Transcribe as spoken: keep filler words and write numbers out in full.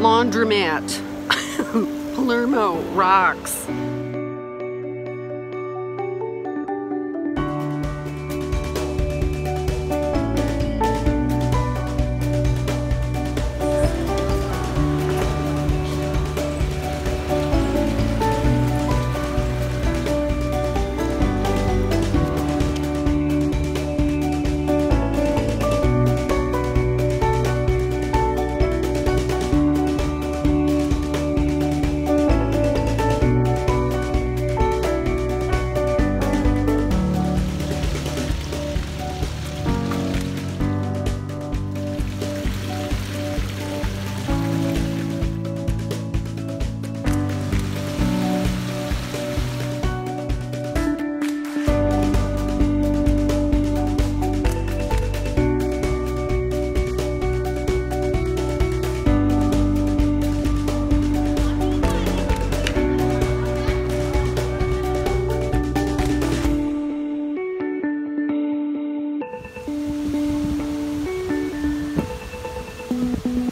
laundromat. Palermo rocks. Thank you.